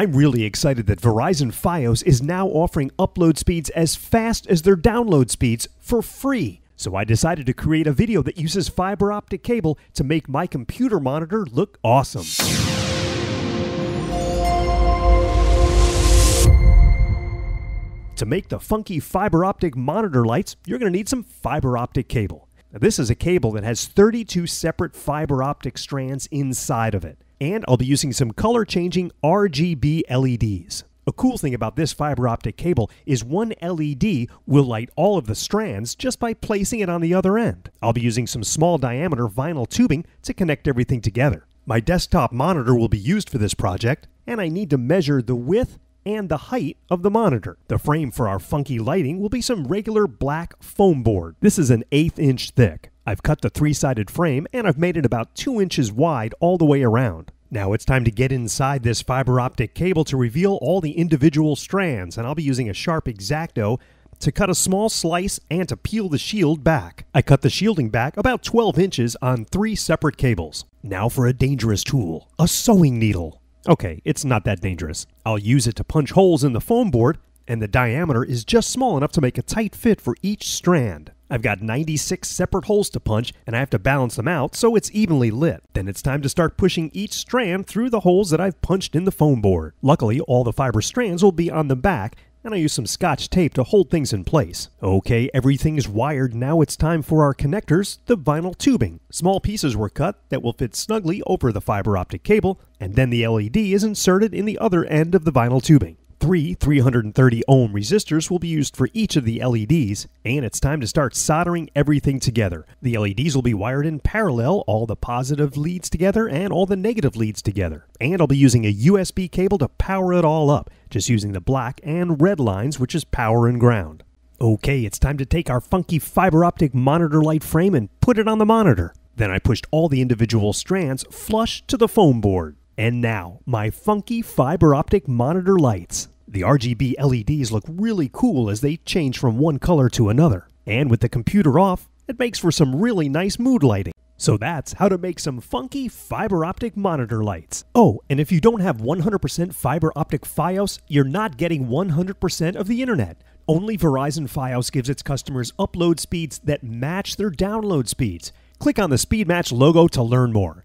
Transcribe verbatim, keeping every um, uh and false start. I'm really excited that Verizon FiOS is now offering upload speeds as fast as their download speeds for free. So I decided to create a video that uses fiber optic cable to make my computer monitor look awesome. To make the funky fiber optic monitor lights, you're going to need some fiber optic cable. Now, this is a cable that has thirty-two separate fiber optic strands inside of it. And I'll be using some color-changing R G B L E Ds. A cool thing about this fiber optic cable is one L E D will light all of the strands just by placing it on the other end. I'll be using some small diameter vinyl tubing to connect everything together. My desktop monitor will be used for this project, and I need to measure the width and the height of the monitor. The frame for our funky lighting will be some regular black foam board. This is an eighth inch thick. I've cut the three-sided frame and I've made it about two inches wide all the way around. Now it's time to get inside this fiber optic cable to reveal all the individual strands, and I'll be using a sharp Exacto to cut a small slice and to peel the shield back. I cut the shielding back about twelve inches on three separate cables. Now for a dangerous tool, a sewing needle. Okay, it's not that dangerous. I'll use it to punch holes in the foam board, and the diameter is just small enough to make a tight fit for each strand. I've got ninety-six separate holes to punch, and I have to balance them out so it's evenly lit. Then it's time to start pushing each strand through the holes that I've punched in the foam board. Luckily, all the fiber strands will be on the back, and I use some scotch tape to hold things in place. Okay, everything's wired. Now it's time for our connectors, the vinyl tubing. Small pieces were cut that will fit snugly over the fiber optic cable, and then the L E D is inserted in the other end of the vinyl tubing. Three three hundred thirty ohm resistors will be used for each of the L E Ds, and it's time to start soldering everything together. The L E Ds will be wired in parallel, all the positive leads together and all the negative leads together. And I'll be using a U S B cable to power it all up, just using the black and red lines, which is power and ground. Okay, it's time to take our funky fiber optic monitor light frame and put it on the monitor. Then I pushed all the individual strands flush to the foam board. And now, my funky fiber optic monitor lights. The R G B L E Ds look really cool as they change from one color to another. And with the computer off, it makes for some really nice mood lighting. So that's how to make some funky fiber optic monitor lights. Oh, and if you don't have one hundred percent fiber optic FiOS, you're not getting one hundred percent of the internet. Only Verizon FiOS gives its customers upload speeds that match their download speeds. Click on the SpeedMatch logo to learn more.